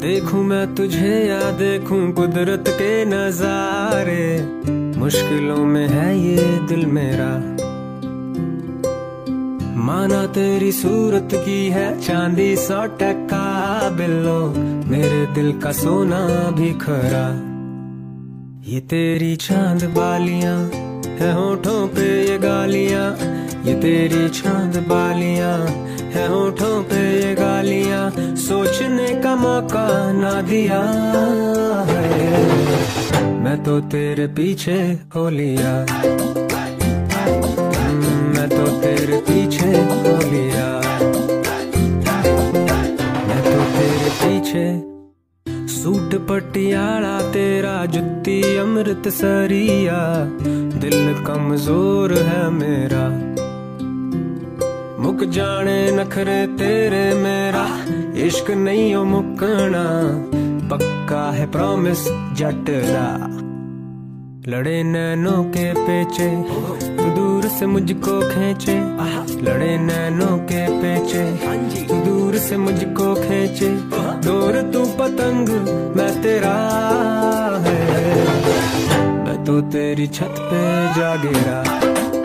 देखूं मैं तुझे या देखूं कुदरत के नजारे, मुश्किलों में है ये दिल मेरा। माना तेरी सूरत की है चांदी 100 टका बिलो, मेरे दिल का सोना भी खरा। ये तेरी चांद बालियां है होठों पे ये गालियां, ये तेरी चांद बालियां है होठों पे ये गालियां, सोचने का मौका ना दिया है, मैं तो तेरे पीछे हो लिया, मैं तो तेरे पीछे हो लिया, मैं तो तेरे पीछे। सूट पटियाला तेरा, जुत्ती अमृत सरिया, दिल कमजोर है मेरा। मुक जाने नखरे तेरे, मेरा इश्क नहीं हो मुकना, पक्का है प्रॉमिस जटरा। लड़े नैनों के पेचे तू दूर से मुझको खींचे, लड़े नैनों के पेचे तू दूर से मुझको खींचे, दूर तू पतंग मैं तेरा है, मैं तो तेरी छत पे जा गिरा।